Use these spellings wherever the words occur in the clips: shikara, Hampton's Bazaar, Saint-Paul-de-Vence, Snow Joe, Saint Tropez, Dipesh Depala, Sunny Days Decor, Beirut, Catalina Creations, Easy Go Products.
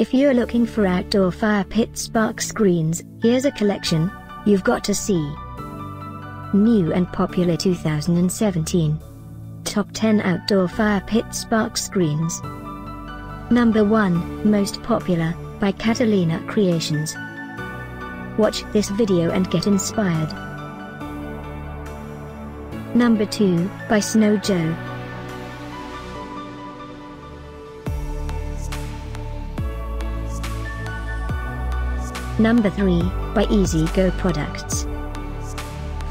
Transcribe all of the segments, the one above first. If you're looking for outdoor fire pit spark screens, here's a collection you've got to see. New and popular 2017. Top 10 outdoor fire pit spark screens. Number 1, most popular, by Catalina Creations. Watch this video and get inspired. Number 2, by Snow Joe. Number 3, by Easy Go Products.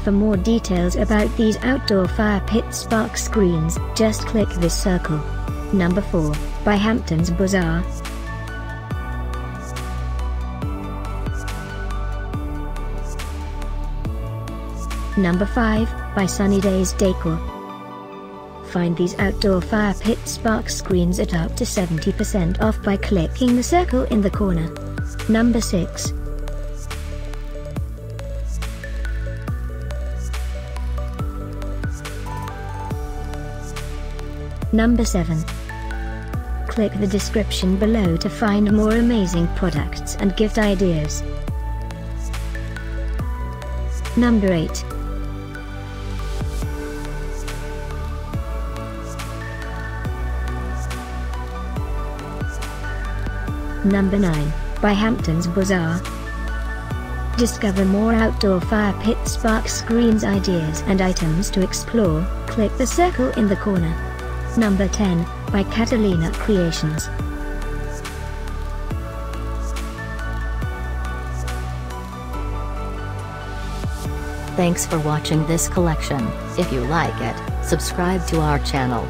For more details about these outdoor fire pit spark screens, just click this circle. Number 4, by Hampton's Bazaar. Number 5, by Sunny Days Decor. Find these outdoor fire pit spark screens at up to 70% off by clicking the circle in the corner. Number 6. Number 7. Click the description below to find more amazing products and gift ideas. Number 8. Number 9, by Hampton's Bazaar. Discover more outdoor fire pit spark screens ideas and items to explore, click the circle in the corner. Number 10, by Catalina Creations. Thanks for watching this collection. If you like it, subscribe to our channel.